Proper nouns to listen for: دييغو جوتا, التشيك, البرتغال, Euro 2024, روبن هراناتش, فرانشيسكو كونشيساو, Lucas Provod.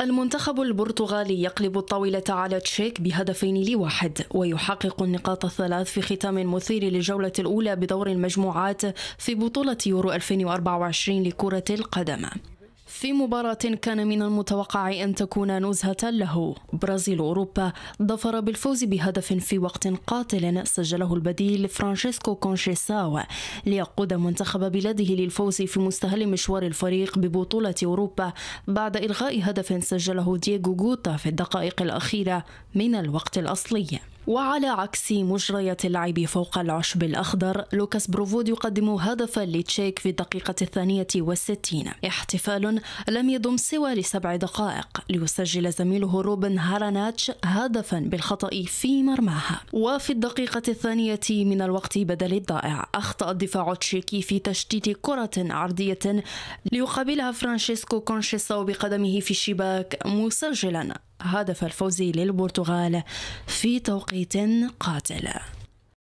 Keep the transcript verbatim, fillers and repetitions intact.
المنتخب البرتغالي يقلب الطاولة على التشيك بهدفين لواحد، ويحقق النقاط الثلاث في ختام مثير للجولة الأولى بدور المجموعات في بطولة يورو ألفين وأربعة وعشرين لكرة القدم، في مباراة كان من المتوقع أن تكون نزهة له. برازيل أوروبا ظفر بالفوز بهدف في وقت قاتل سجله البديل فرانشيسكو كونشيساو ليقود منتخب بلاده للفوز في مستهل مشوار الفريق ببطولة أوروبا بعد إلغاء هدف سجله دييغو جوتا في الدقائق الأخيرة من الوقت الأصلي. وعلى عكس مجريات اللعب فوق العشب الأخضر، لوكاس بروفود يقدم هدفا للتشيك في الدقيقة الثانية والستين، احتفال لم يدم سوى لسبع دقائق ليسجل زميله روبن هراناتش هدفا بالخطأ في مرماها. وفي الدقيقة الثانية من الوقت بدل الضائع أخطأ الدفاع التشيكي في تشتيت كرة عرضية ليقابلها فرانشيسكو كونشيساو بقدمه في الشباك مسجلا هدف الفوز للبرتغال في توقيت قاتل.